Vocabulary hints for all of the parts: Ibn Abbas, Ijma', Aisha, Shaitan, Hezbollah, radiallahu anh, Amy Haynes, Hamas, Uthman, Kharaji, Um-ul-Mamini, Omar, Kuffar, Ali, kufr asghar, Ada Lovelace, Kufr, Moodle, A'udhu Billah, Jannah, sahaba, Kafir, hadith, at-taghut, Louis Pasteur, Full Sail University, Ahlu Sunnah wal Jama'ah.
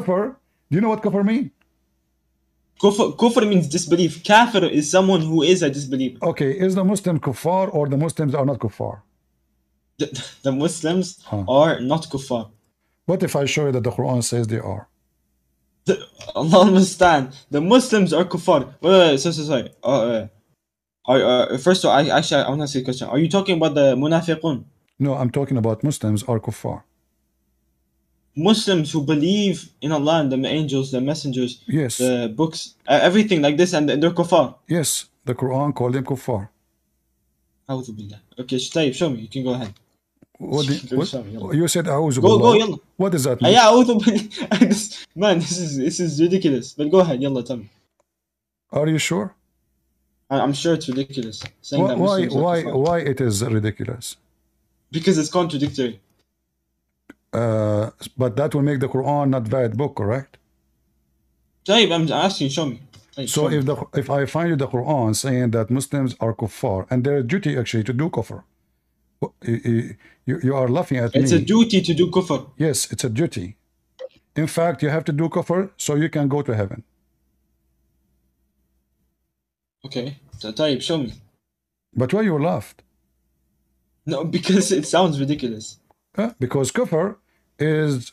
kufr. Do you know what kufr means? Kufr means disbelief. Kafir is someone who is a disbeliever. Okay, is the Muslim kuffar or the Muslims are not kuffar? The Muslims are not kuffar. What if I show you that the Quran says they are? Allah understand. The Muslims are kuffar. Sorry. First of all, I want to ask you a question. Are you talking about the Munafiqun? No, I'm talking about Muslims are kuffar. Muslims who believe in Allah and the angels, the messengers, yes, the books, everything like this, and they're kuffar. Yes, the Quran called them kuffar. A'udhu Billah. Okay, show me. You can go ahead. What? You said A'udhu Billah. Go, what does that mean? Yeah, A'udhu Billah. Man, this is ridiculous. But go ahead, yalla, tell me. Are you sure? I'm sure it's ridiculous. Why it is ridiculous? Because it's contradictory. But that will make the Quran not valid book, correct? I'm asking, show me. So if I find you the Quran saying that Muslims are kuffar and their duty actually to do kufr, you are laughing at me. It's a duty to do kufr. Yes, it's a duty. In fact, you have to do kufr so you can go to heaven. Okay, show me. But why you laughed? No, because it sounds ridiculous. Because kufr is,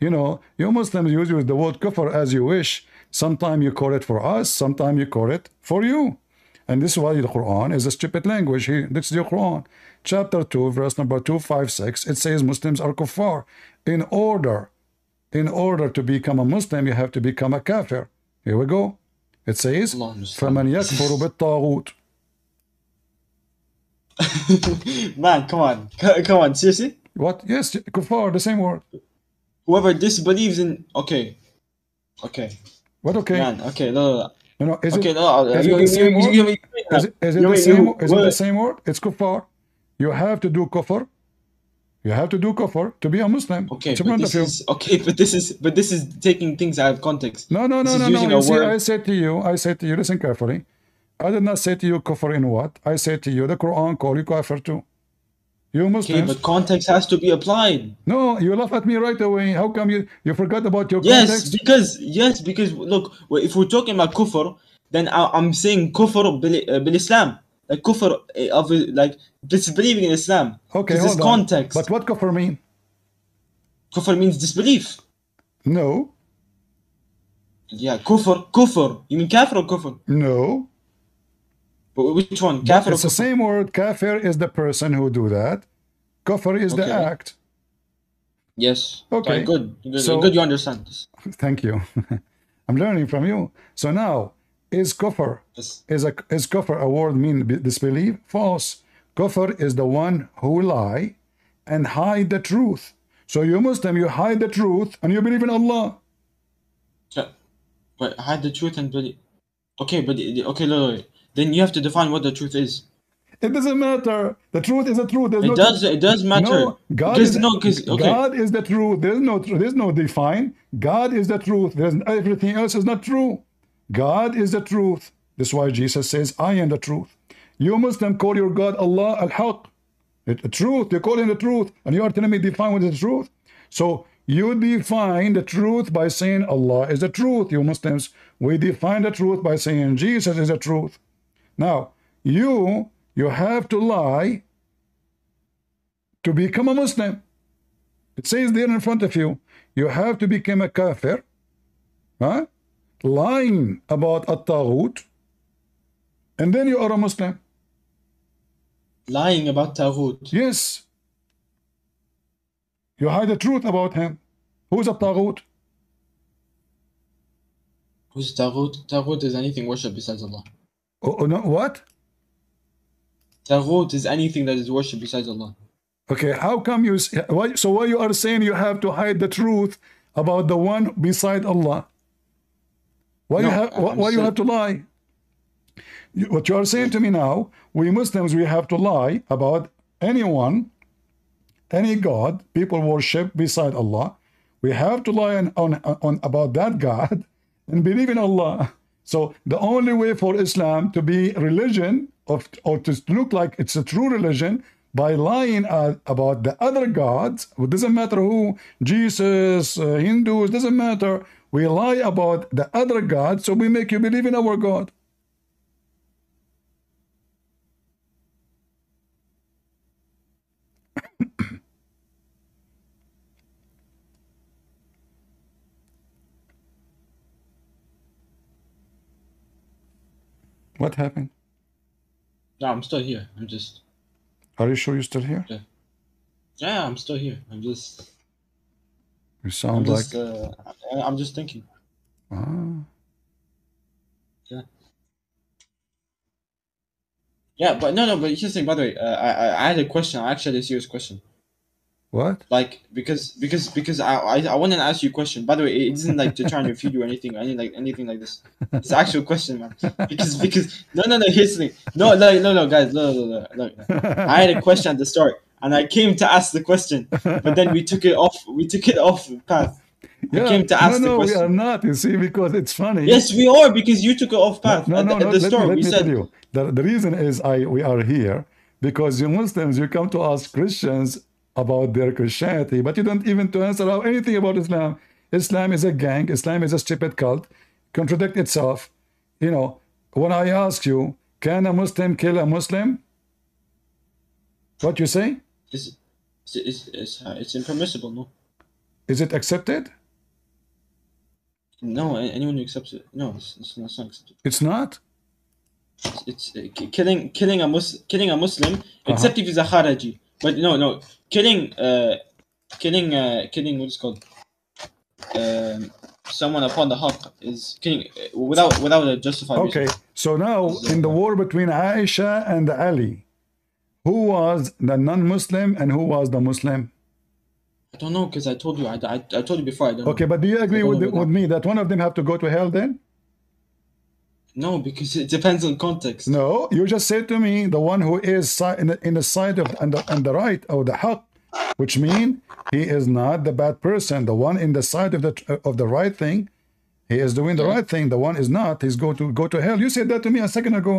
you Muslims use the word kufr as you wish. Sometimes you call it for us, sometimes you call it for you. And this is why the Quran is a stupid language. This is your Quran. Chapter 2, verse number 256, it says Muslims are kuffar. In order to become a Muslim, you have to become a kafir. Here we go. It says, فَمَنْ يَكْفُرُ بِالطَّاغُوتِ. Man, come on, seriously? What? Yes, kuffar, the same word. Whoever disbelieves in... Okay. What okay? Man, okay, no. No, is it the same word? Is it the same word? It's kuffar. You have to do kufr. You have to do kufr to be a Muslim. Okay, but this is taking things out of context. No. See, I said to you, listen carefully. I did not say to you kufr in what? I said to you, the Quran call you kafir too. You Muslims. Okay, but context has to be applied. No, you laugh at me right away. How come you forgot about your context? Yes, because look, if we're talking about kufr, then I'm saying kufr bil Islam. Like kufr of like disbelieving in Islam. Okay, this is context. But what kufr mean? Kufr means disbelief. No. Yeah, kufr. You mean kafir or kufr? No. But which one? Kafir. It's the same word. Kafir is the person who do that. Kufr is the act. Yes. Okay. Good. So, good. You understand this. Thank you. I'm learning from you. So now. Is kufr, yes, is kufr a word mean disbelief? False. Kufr is the one who lie and hide the truth. So you Muslim, you hide the truth and you believe in Allah. Yeah, but hide the truth and believe. Okay, look. Then you have to define what the truth is. It doesn't matter. The truth is the truth. It does matter. No, God is the truth. There's no define. God is the truth. Everything else is not true. God is the truth. That's why Jesus says, I am the truth. You Muslim call your God Allah al-Haq, the truth. You call him the truth, and you are telling me define what is the truth. So you define the truth by saying Allah is the truth. You Muslims, we define the truth by saying Jesus is the truth. Now you have to lie to become a Muslim. It says there in front of you, you have to become a kafir. Huh? Lying about at-taghut, and then you are a Muslim. Lying about taghut. Yes. You hide the truth about him. Who is at-taghut? Who is taghut? Taghut is anything worshipped besides Allah. No, what? Taghut is anything that is worshipped besides Allah. Okay, how come you? Why you are saying you have to hide the truth about the one beside Allah? Why you have to lie? What you are saying to me now, we Muslims, we have to lie about anyone, any God people worship beside Allah. We have to lie on about that God and believe in Allah. So the only way for Islam to be religion or to look like it's a true religion, by lying about the other gods. It doesn't matter who, Jesus, Hindus, doesn't matter. We lie about the other God, so we make you believe in our God. What happened? No, I'm still here. I'm just... Are you sure you're still here? Yeah, I'm still here. I'm just... You sound like... I'm just thinking. Ah. Yeah. Yeah, but no, but here's the thing, by the way, I had a question. I actually had a serious question. What? Like, because I wanted to ask you a question. By the way, it isn't like to try and refute you or anything, anything like this. It's an actual question, man. Because no, here's the thing. No, guys, no. I had a question at the start, and I came to ask the question, but then we took it off. We took it off the path. Yeah. I came to ask the question. No, we are not. You see, because it's funny. Yes, we are, because you took it off path. Let me tell you. The reason is we are here because you Muslims, you come to ask Christians about their Christianity, but you don't even to answer anything about Islam. Islam is a gang. Islam is a stupid cult. Contradict itself. You know, when I ask you, can a Muslim kill a Muslim? What you say? It's impermissible, no? Is it accepted? No, anyone who accepts it. No, it's not accepted. It's not? It's killing a Muslim, except if he's a Kharaji. But no, killing what is called someone upon the haqq is killing without a justified reason. Okay, so now in the war between Aisha and Ali, who was the non-Muslim and who was the Muslim? I don't know, because I told you I told you before. I don't know. But do you agree with me that one of them have to go to hell then? No, because it depends on context. No, you just said to me the one who is in the side of and the right of the haqq, which means he is not the bad person. The one in the side of the right thing, he is doing the right thing. The one is not. He's go to hell. You said that to me a second ago.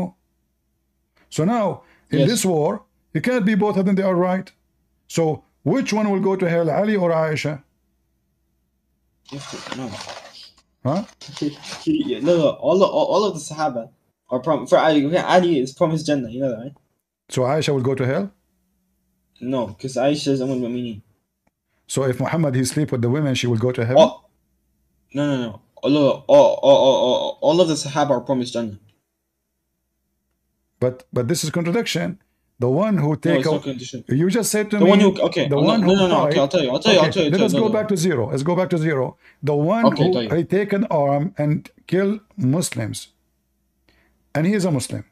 So now in this war, you can't be both of them. They are right. So which one will go to hell, Ali or Aisha? No. Huh? No, all of the Sahaba are promised. For Ali is promised Jannah, you know that, right? So Aisha will go to hell? No, because Aisha is Um-ul-Mamini. So if Muhammad he sleep with the women, she will go to hell? Oh. No. All of the Sahaba are promised Jannah. But this is contradiction. The one who take out, you just said to me. I'll tell you. Let us go back to zero. Let's go back to zero. The one who take an arm and kill Muslims, and he is a Muslim,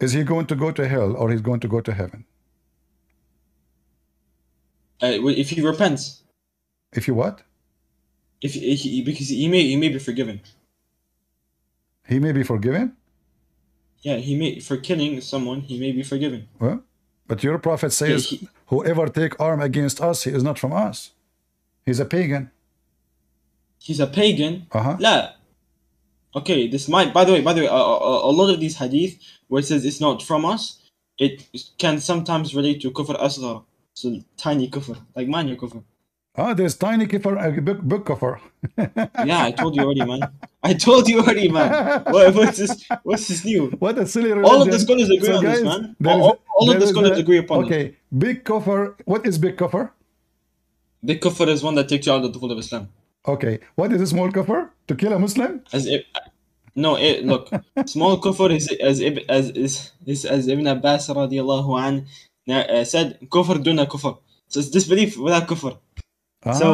is he going to go to hell or he's going to go to heaven? If he repents. If he what? Because he may be forgiven. He may be forgiven. Yeah, for killing someone, he may be forgiven. Well, but your prophet says, whoever take arm against us, he is not from us. He's a pagan. He's a pagan? Uh-huh. La. Okay, this might, by the way, a lot of these hadith where it says it's not from us, it can sometimes relate to kufr asghar. So tiny kufr, like minor kufr. Ah, there's tiny kufr, big kufr. Yeah, I told you already, man. What's this new? What a silly religion. All of the scholars agree on this, man. All of the scholars agree upon it. Okay, big kufr. What is big kufr? Big kufr is one that takes you out of the fold of Islam. Okay, what is a small kufr? To kill a Muslim? Look, small kufr is as Ibn Abbas radiallahu anh said, kufr duna kufr. So it's disbelief without kufr. So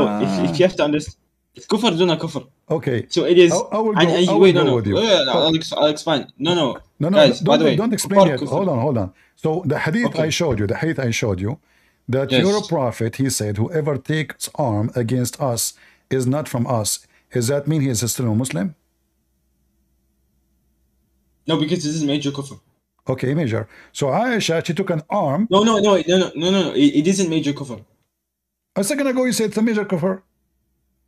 if you have to understand, it's kufr duna kufr. Okay. So it is. I'll explain. No. Guys, don't explain it. Hold on. So the hadith I showed you, that your prophet he said, whoever takes arm against us is not from us. Does that mean he is still a Muslim? No, because this is major kufr. Okay, major. So Aisha, she took an arm. No. It isn't major kufr. A second ago you said it's a major kufr.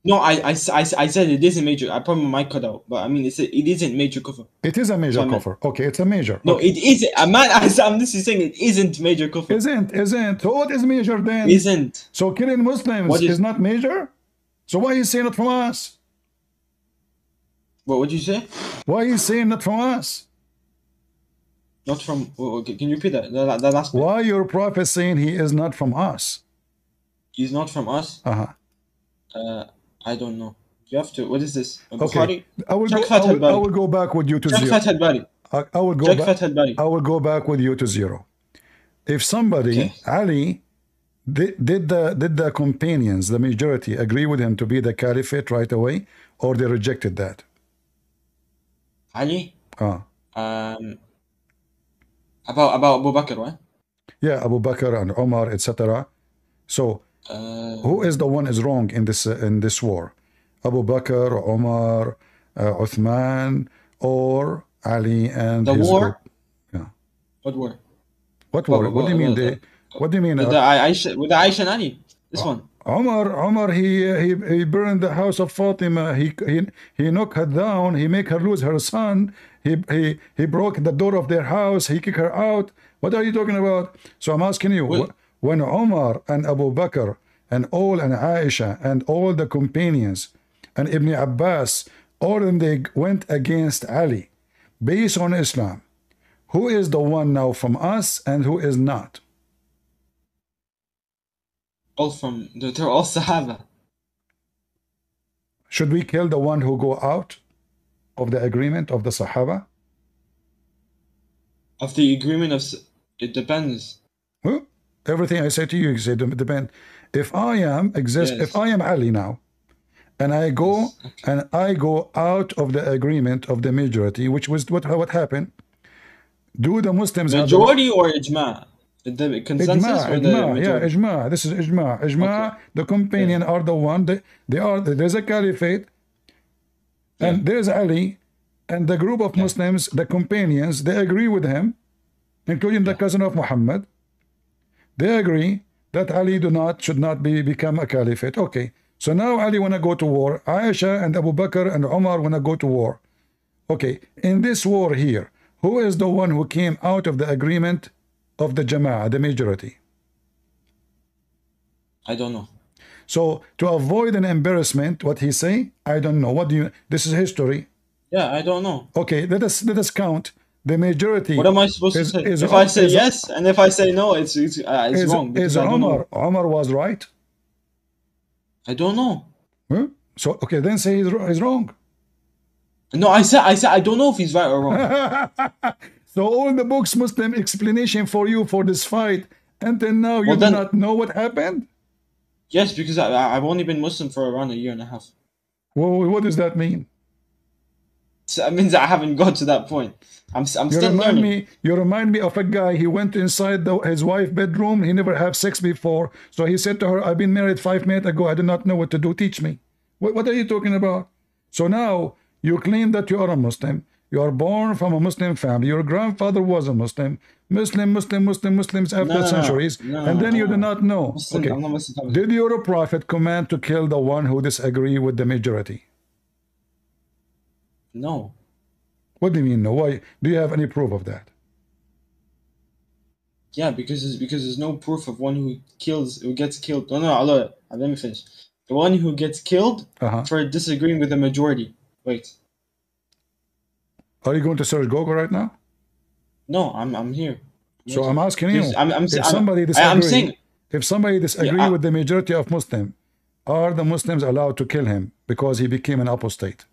No, I said it isn't major. I probably might cut out, but I mean, it isn't major kufr. It is a major kufr. Okay, it's a major. No, it isn't. I'm just saying it isn't major kufr. Isn't. So what is major then? Isn't. So killing Muslims is not major? So why are you saying it from us? What would you say? Why are you saying it from us? Not from, okay, can you repeat that? That last bit. Why your prophet saying he is not from us? He's not from us? I don't know. You have to. What is this? Okay. I will go back with you to zero. I will go back with you to zero. If somebody, okay. Ali, did the companions, the majority, agree with him to be the caliphate right away, or they rejected that? Ali. About Abu Bakr, right? Yeah, Abu Bakr and Omar, etc. So. Who is the one is wrong in this war? Abu Bakr, Omar, Uthman, or Ali and the his war? Yeah. What war? What war? What do you mean? What do you mean? With the Aisha and Ali. This one. Omar, he burned the house of Fatima. He knocked her down. He made her lose her son. He broke the door of their house. He kicked her out. What are you talking about? So I'm asking you. When Omar and Abu Bakr and Aisha and all the companions and Ibn Abbas, all of them, they went against Ali based on Islam, who is the one now from us and who is not? They're all sahaba. Should we kill the one who go out of the agreement of the sahaba? Of the agreement of, it depends. Huh? Everything I say to you, depend. If I am exist, yes. If I am Ali now, and I go yes. Okay. And I go out of the agreement of the majority, which was what happened. Do the Muslims majority or Ijma'? The consensus Ijma'. This is Ijma'. Ijma'. Okay. The companion are the one. They are. There's a caliphate, and there's Ali, and the group of Muslims, the companions, they agree with him, including the cousin of Muhammad. They agree that Ali should not become a caliphate. Okay, so now Ali wanna go to war. Aisha and Abu Bakr and Omar wanna go to war. Okay, in this war here, who is the one who came out of the agreement of the Jama'ah, the majority? I don't know. So to avoid an embarrassment, what he say? I don't know. What do you? This is history. Yeah, I don't know. Okay, let us count. The majority. What am I supposed to say? If I say yes, and if I say no, it's wrong. Is Omar was right? I don't know. Huh? So okay, then say he's wrong. No, I said I don't know if he's right or wrong. So all the books, Muslim explanation for you for this fight, and then now you do not know what happened. Yes, because I've only been Muslim for around 1.5 years. Well, what does that mean? So that means I haven't got to that point. I'm still learning. You remind me of a guy. He went inside his wife's bedroom. He never had sex before. So he said to her, I've been married 5 minutes ago. I do not know what to do. Teach me. What are you talking about? So now you claim that you are a Muslim. You are born from a Muslim family. Your grandfather was a Muslim. Muslims after centuries. And then you do not know. Muslim, okay. Muslim. Did your prophet command to kill the one who disagree with the majority? No. What do you mean no? Why? Do you have any proof of that? Yeah, because there's no proof of one who gets killed. No, Allah, let me finish. The one who gets killed for disagreeing with the majority. Wait. Are you going to search Google right now? No, I'm here. So I'm asking you. If somebody disagrees with the majority of Muslims, are the Muslims allowed to kill him because he became an apostate?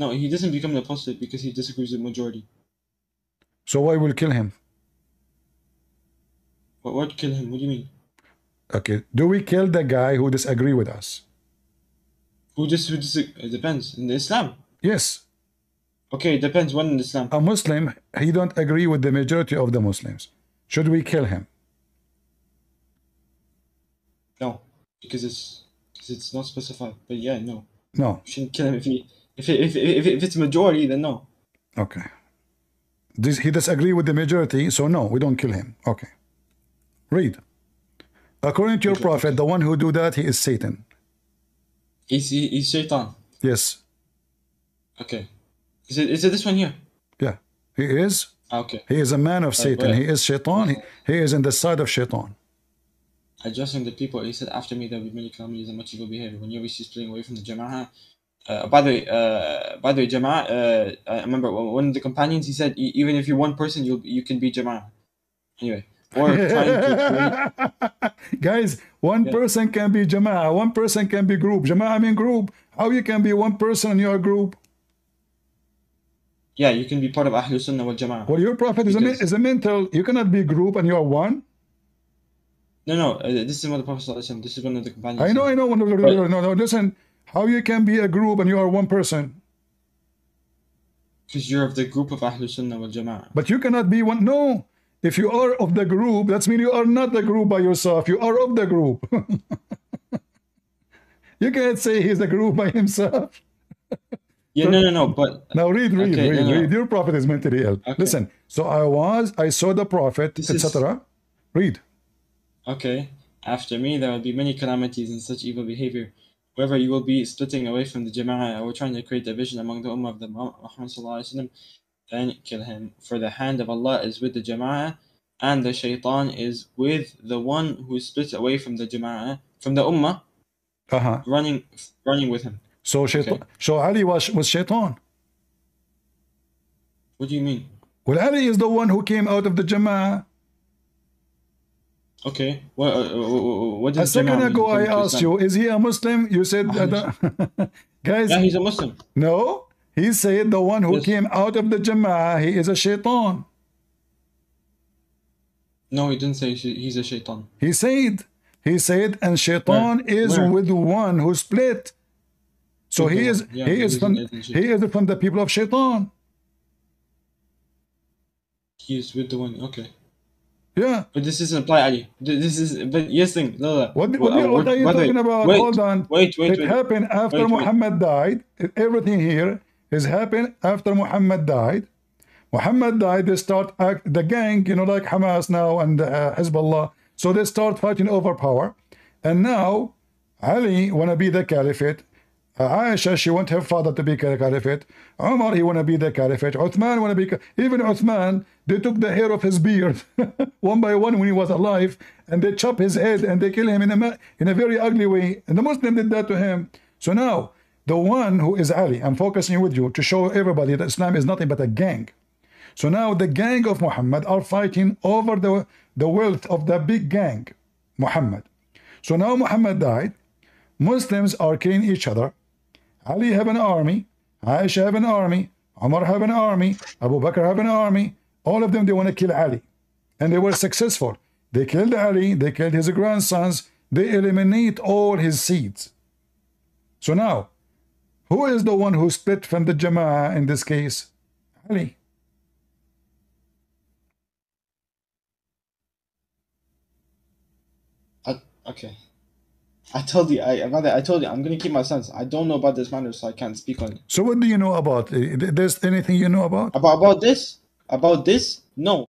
No, he doesn't become an apostate because he disagrees with the majority. So why will kill him? What kill him? What do you mean? Okay, do we kill the guy who disagrees with us? It depends. In Islam? Yes. Okay, it depends when in Islam. A Muslim, he don't agree with the majority of the Muslims. Should we kill him? No, because it's not specified. But yeah, no. No. We shouldn't kill him if he... If it's majority, then no. Okay. He disagrees with the majority, so no, we don't kill him. Okay. Read. According to your prophet, the one who do that, he is Satan. Is Shaitan? Yes. Okay. Is it this one here? Yeah. He is. Okay. He is a man of Satan. He is Shaitan. He is in the side of Shaitan. Addressing the people, he said, after me there will be many calamities and much evil behavior. When Yahweh is playing away from the Jama'ah. By the way, Jama'ah, I remember one of the companions, he said, even if you're one person, you can be Jama'ah. Anyway. Or trying to create... Guys, one person can be Jama'ah. One person can be group. Jama'ah mean group. How you can be one person in your group? Yeah, you can be part of Ahlu Sunnah wal Jama'ah. Well, your prophet is a mental. You cannot be group and you are one. No. This is what the Prophet said. This is one of the companions. I know. No. Listen. How you can be a group and you are one person? Because you're of the group of Ahlul Sunnah wal Jama'ah. But you cannot be one. No. If you are of the group, that means you are not the group by yourself. You are of the group. You can't say he's the group by himself. Yeah, no. But now read. Your prophet is mentally ill. Okay. Listen. So I saw the prophet, etc. Read. Okay. After me, there will be many calamities and such evil behavior. However, you will be splitting away from the Jama'ah or trying to create division among the Ummah of the Muhammad, then kill him. For the hand of Allah is with the Jama'ah, and the Shaitan is with the one who splits away from the Jama'ah, from the Ummah, running with him. So so Ali was Shaitan. What do you mean? Well, Ali is the one who came out of the Jama'ah. Okay. What does a second ago I asked you, is he a Muslim? You said, guys. Yeah, he's a Muslim. No, he said the one who came out of the Jama'ah, he is a Shaitan. No, he didn't say he's a Shaitan. He said, and Shaitan is with one who split. So he is from the people of Shaitan. He is with the one. Okay. Yeah, but this doesn't apply, Ali. What are you talking about? Hold on. Wait. It happened after Muhammad died. Everything here is happened after Muhammad died. Muhammad died. They start the gang, like Hamas now and Hezbollah. So they start fighting over power, and now Ali wanna be the caliphate. Aisha, she want her father to be caliphate. Omar, he want to be the caliphate. Uthman want to be... Even Uthman, they took the hair of his beard one by one when he was alive, and they chop his head and they kill him in a very ugly way. And the Muslim did that to him. So now, the one who is Ali, I'm focusing with you to show everybody that Islam is nothing but a gang. So now the gang of Muhammad are fighting over the wealth of the big gang, Muhammad. So now Muhammad died. Muslims are killing each other. Ali have an army, Aisha have an army, Omar have an army, Abu Bakr have an army. All of them, they want to kill Ali. And they were successful. They killed Ali, they killed his grandsons, they eliminate all his seeds. So now, who is the one who split from the Jama'ah in this case? Ali. Okay. I told you, I'm going to keep my silence. I don't know about this matter, so I can't speak on it. So what do you know about? There's anything you know about? About this? No.